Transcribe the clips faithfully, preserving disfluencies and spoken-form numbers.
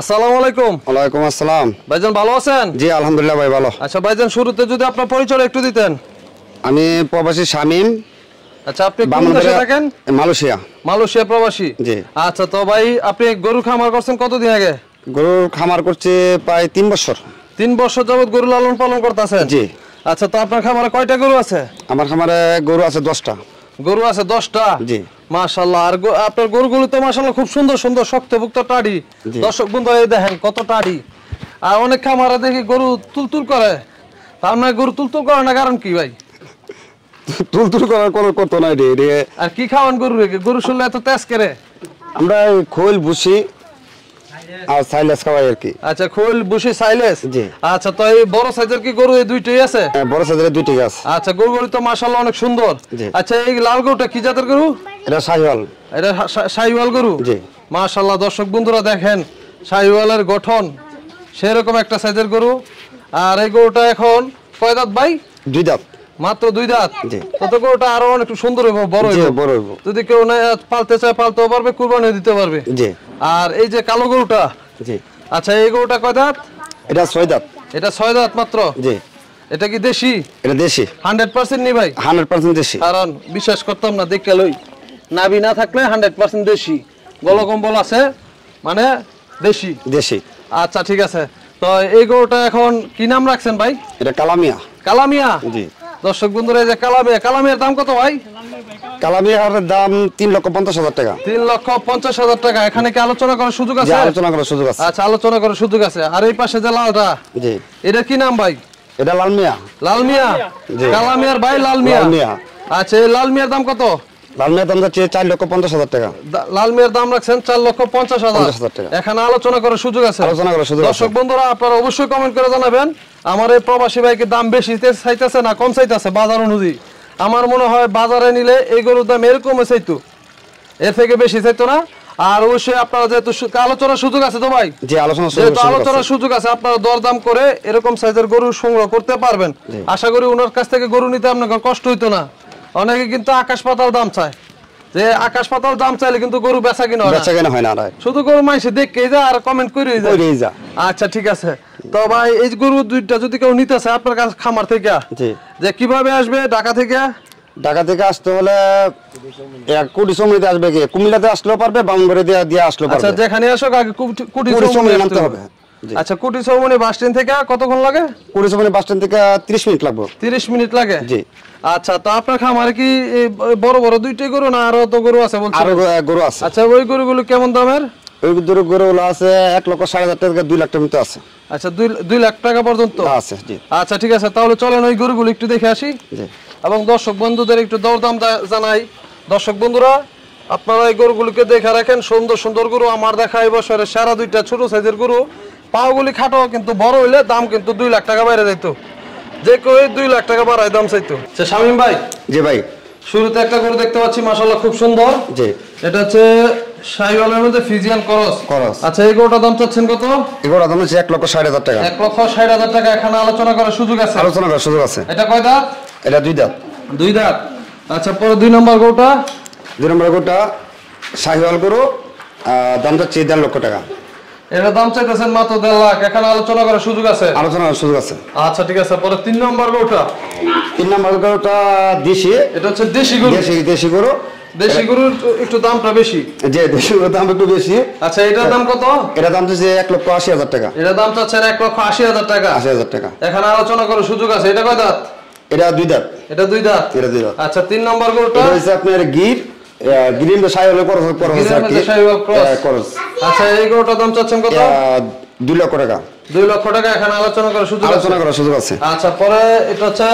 আসসালামু আলাইকুম। ওয়ালাইকুম আসসালাম। ভাইজান ভালো আছেন? জি আলহামদুলিল্লাহ ভাই ভালো। আচ্ছা ভাইজান শুরুতে যদি আপনার পরিচয় একটু দিতেন। আমি প্রবাসী শামীম। আচ্ছা আপনি কোন দেশে থাকেন? মালয়েশিয়া। মালয়েশিয়া প্রবাসী। জি। আচ্ছা তো ভাই আপনি গরু খামার করছেন কতদিন আগে? গরু খামার করছে প্রায় তিন বছর। তিন বছর যাবত গরু লালন পালন করতেছেন? জি। আচ্ছা তো আপনার খামারে কয়টা গরু আছে? আমার খামারে গরু আছে দশটা। গরু আছে দশটা? জি। মাশাআল্লাহ। আর আপনার গরুগুলো তো মাশাআল্লাহ খুব সুন্দর সুন্দর শক্তভুক্ত টাড়ি। দর্শক বন্ধু এই দেখেন কত টাড়ি। আর অনেক খামারে দেখি গরু তুলতুল করে, তার মানে গরু তুলতুল করে না কারণ কি ভাই? তুলতুল করার কোনো করতো না রে রে। আর কি খাওয়ান গরু রে? গরু শুনলে এত তেজ করে? আমরা খোল ভুসি আর সাইলেস খাওয়াই আর কি। আচ্ছা খোল ভুসি সাইলেস। জি। আচ্ছা তো এই বড় সাইজের কি গরু এই দুইটাই আছে? হ্যাঁ বড় সাইজের দুইটাই আছে। আচ্ছা গরুগুলো তো মাশাআল্লাহ অনেক সুন্দর। আচ্ছা এই লাল গরুটা কি জাতের গরু? এটা শাহিওয়াল। এটা শাহিওয়াল গরু। জি। মাশাআল্লাহ দর্শক বন্ধুরা দেখেন শাহিওয়ালের গঠন সেরকম একটা সাইজের গরু। আর এই গরুটা এখন কয় দাঁত ভাই? দুই দাঁত। মাত্র দুই দাঁত। তো গরুটা আরো অনেক সুন্দর হইব, বড় হইব। বড় হইব। যদি কেউ না পালতে চায় পালতেও পারবে, কুরবানি দিতে পারবে। জি। আর এই যে কালো গরুটা? জি। আচ্ছা এই গরুটা কয় দাঁত? এটা ছয় দাঁত। এটা ছয় দাঁত মাত্র। জি। এটা কি দেশি? এটা দেশি। একশো পার্সেন্ট নি ভাই? একশো পার্সেন্ট দেশি। কারণ বিশ্বাস করতাম না, দেখে লই। নাভি না থাকলে একশো পার্সেন্ট দেশি। গলকম্বল আছে মানে দেশি। দেশি। আচ্ছা ঠিক আছে। তো এই গরুটা এখন কি নাম রাখছেন ভাই? এটা কালামিয়া। কালামিয়া। জি। দর্শক বন্ধুরা এই যে কালামিয়া, কালামিয়ার দাম কত ভাই? কালামিয়ার দাম তিন লক্ষ পঞ্চাশ হাজার টাকা। তিন লক্ষ পঞ্চাশ হাজার টাকা। এখানে কি আলোচনা করার সুযোগ আছে? আলোচনা করার সুযোগ আছে। আচ্ছা আলোচনা করার সুযোগ আছে। আর এই পাশে যে লালটা? জি। এটা কি নাম ভাই? এটা লালমিয়া। লালমিয়া। কালামিয়ার ভাই লালমিয়া। লালমিয়া। আচ্ছা এই লালমিয়ার দাম কত? লালমিয়ার দাম হচ্ছে চার লক্ষ পঞ্চাশ হাজার টাকা। লালমিয়ার দাম রাখছেন চার লক্ষ পঞ্চাশ হাজার টাকা। এখানে আলোচনা করার সুযোগ আছে। আলোচনা করার সুযোগ আছে। দর্শক বন্ধুরা আপনারা অবশ্যই কমেন্ট করে জানাবেন আমার এই প্রবাসী ভাইকে দাম বেশি চাইতেছে না কম চাইতেছে বাজার অনুযায়ী? আমার মনে হয় বাজারে নিলে এই গরুর দাম এরকমই চাইতো, এর থেকে বেশি চাইতো না। আর অবশ্যই আপনারা যেহেতু আলোচনার সুযোগ আছে তো ভাই? জি আলোচনা যেহেতু আলোচনার সুযোগ আছে আপনারা দরদাম করে এরকম সাইজের গরু সংগ্রহ করতে পারবেন। আশা করি ওনার কাছ থেকে গরু নিতে আপনাকে কষ্ট হইতো না। অনেকে কিন্তু আকাশ পাতাল দাম চায়, যে আকাশ পাতাল দাম চাইলে কিন্তু গরু বেচা কিনা বেচা কিনা হয় না, শুধু গরু মানুষে দেখেই যা আর কমেন্ট করেই যা। আচ্ছা ঠিক আছে। তো ভাই এই গরু দুইটা যদি কেউ নিতে চায় আপনার কাছে খামার থেকে, যে কিভাবে আসবে? ঢাকা থেকে? ঢাকা থেকে আসতে হলে কোটি সমুনিতে আসবে, কি কুমিল্লাতে আসলেও পারবে, বামুনবাড়ি দিয়ে আসলেও পারবে। আচ্ছা যেখানে আসো আগে কোটি সমুনি নামতে হবে। আচ্ছা কোটি সমুনি বাস স্ট্যান্ড থেকে কতক্ষণ লাগে? কোটি সমুনি বাস স্ট্যান্ড থেকে ত্রিশ মিনিট লাগবে। ত্রিশ মিনিট লাগে? জি। আচ্ছা তো আপনার খামারে কি বড় বড় দুইটাই গরু না আরো তো গরু আছে? বলছি আরো গরু আছে। আচ্ছা ওই গরুগুলো কেমন দামের? ওই গরু গরুগুলো আছে এক লক্ষ ষাট হাজার টাকা, দুই লাখ টাকা মতো আছে। আচ্ছা দুই দুই লাখ টাকা পর্যন্ত আছে? জি। আচ্ছা ঠিক আছে তাহলে চলেন ওই গরুগুলো একটু দেখে আসি। জি। এবং দর্শক বন্ধুদের একটু দরদাম জানাই। দর্শক বন্ধুরা আপনারা এই গরুগুলোকে দেখে রাখেন, সুন্দর সুন্দর গরু। আমার দেখা এই বছরের সারা দুইটা ছোট সাইজের গরু, পাওগুলি খাটো কিন্তু বড় হইলে দাম কিন্তু দুই লাখ টাকা বাইরে যাইতো, যে কেউ দুই লাখ টাকা বাড়ায় দাম চাইতো। শামীম ভাই? জি ভাই। শুরুতে একটা গরু দেখতে পাচ্ছি মাশাআল্লাহ খুব সুন্দর। জি। এটা হচ্ছে শাহিওয়ালের মধ্যে ফিজিয়ান ক্রস। ক্রস। আচ্ছা এই গরুটার দাম চাচ্ছেন কত? এই গরুটার দাম হচ্ছে এক লক্ষ ষাট হাজার টাকা। এক লক্ষ ষাট হাজার টাকা। এখানে আলোচনা করার সুযোগ আছে? আলোচনা করার সুযোগ আছে। এটা কয় দাঁত? এটা দুই দাঁত। দুই দাঁত। আচ্ছা পরে দুই নম্বর গরুটা? দুই নম্বর গরুটা শাহিওয়াল গরু, দাম চাচ্ছে দেড় লক্ষ টাকা। এটার দাম চাইতেছেন মাত্র দেড় লাখ। এখানে আলোচনা করার সুযোগ আছে? আলোচনা করার সুযোগ আছে। আচ্ছা ঠিক আছে। পরে তিন নম্বর গরুটা? তিন নম্বর গরুটা দেশি। এটা হচ্ছে দেশি গরু। দেশি দেশি গরু। দেশি গরুর একটু দামটা বেশি। জি দেশি গরুর দাম একটু বেশি। আচ্ছা এটার দাম কত? এটার দাম হচ্ছে এক লক্ষ আশি হাজার টাকা। এটার দাম চাচ্ছে এক লক্ষ আশি হাজার টাকা। আশি হাজার টাকা। এখানে আলোচনা করার সুযোগ আছে। এটা কয় দাঁত? এটা দুই দাঁত। এটা দুই দাঁত। এটা দুই দাঁত। আচ্ছা তিন নম্বর গরুটা? এটা হচ্ছে আপনার গির গিরিম শাহিওয়াল ক্রস। ক্রস আছে শাহিওয়াল ক্রস। আচ্ছা এই গরুটার দাম চাচ্ছেন কত? দুই লক্ষ টাকা। দুই লক্ষ টাকা। এখানে আলোচনা করার সুযোগ আছে? আলোচনা করার সুযোগ আছে। আচ্ছা পরে এটা হচ্ছে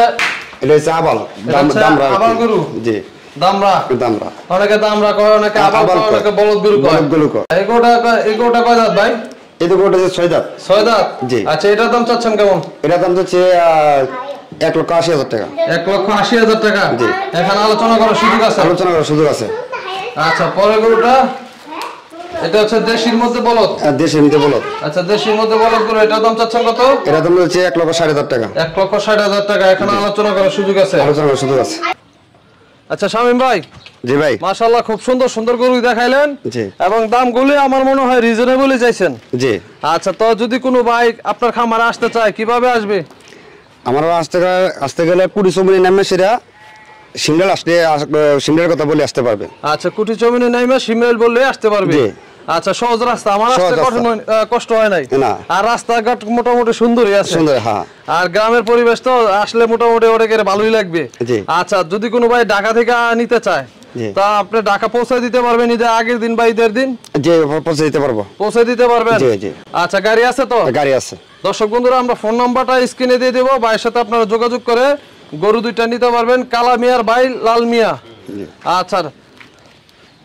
এটা হচ্ছে আবাল দাম দামরা আবাল গরু। জি দামরা। দামরা অনেকে দামরা কয়, অনেকে আবাল কয়, অনেকে বলদ গরু কয়। এই গরুটা এই গরুটা কয় দাঁত ভাই? এই গরুটা যে ছয় দাঁত। ছয় দাঁত। জি। আচ্ছা এটার দাম চাচ্ছেন কেমন? এটার দাম হচ্ছে এক লক্ষ আশি হাজার টাকা। এক লক্ষ আশি হাজার টাকা। জি। এখানে আলোচনা করার সুযোগ আছে? আলোচনা করার সুযোগ আছে। আচ্ছা পরের গরুটা? এটা হচ্ছে দেশির মধ্যে বলদ। দেশির মধ্যে বলদ। আচ্ছা দেশির মধ্যে বলদ গরু। এটার দাম চাচ্ছেন কত? এটার দাম হচ্ছে এক লক্ষ ষাট হাজার টাকা। এক লক্ষ ষাট হাজার টাকা। এখানে আলোচনা করার সুযোগ আছে? আলোচনা করার সুযোগ আছে। আচ্ছা শামীম ভাই জি ভাই মাশাআল্লাহ খুব সুন্দর সুন্দর গরু দেখাইলেন জি এবং দামগুলো আমার মনে হয় রিজনেবলই চাইছেন জি আচ্ছা তো যদি কোনো ভাই আপনার খামারে আসতে চায় কিভাবে আসবে আমার আসতে আসতে গেলে কুড়ি সমুনি নামে সেরা সিমল আসতে সিমলের কথা বলে আসতে পারবে আচ্ছা কুটি চমিনে নামে সিমল বলে আসতে পারবে জি আচ্ছা সহজ রাস্তা আমার আসতে কঠিন কষ্ট হয় নাই না আর রাস্তাঘাট মোটামুটি সুন্দরই আছে সুন্দর হ্যাঁ আর গ্রামের পরিবেশ তো আসলে মোটামুটি ওটাকে ভালোই লাগবে আচ্ছা যদি কোনো ভাই ঢাকা থেকে নিতে চায় তা আপনি ঢাকা পৌঁছে দিতে পারবেন ঈদে আগের দিন বা ঈদের দিন জি পৌঁছে দিতে পারবো পৌঁছে দিতে পারবেন জি জি আচ্ছা গাড়ি আছে তো গাড়ি আছে দর্শক বন্ধুরা আমরা ফোন নাম্বারটা স্ক্রিনে দিয়ে দেব ভাইয়ের সাথে আপনারা যোগাযোগ করে গরু দুইটা নিতে পারবেন কালামিয়ার ভাই লাল মিয়া আচ্ছা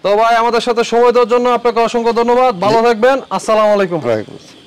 তো ভাই আমাদের সাথে সময় দেওয়ার জন্য আপনাকে অসংখ্য ধন্যবাদ ভালো থাকবেন আসসালামু আলাইকুম ওয়া আলাইকুম আসসালাম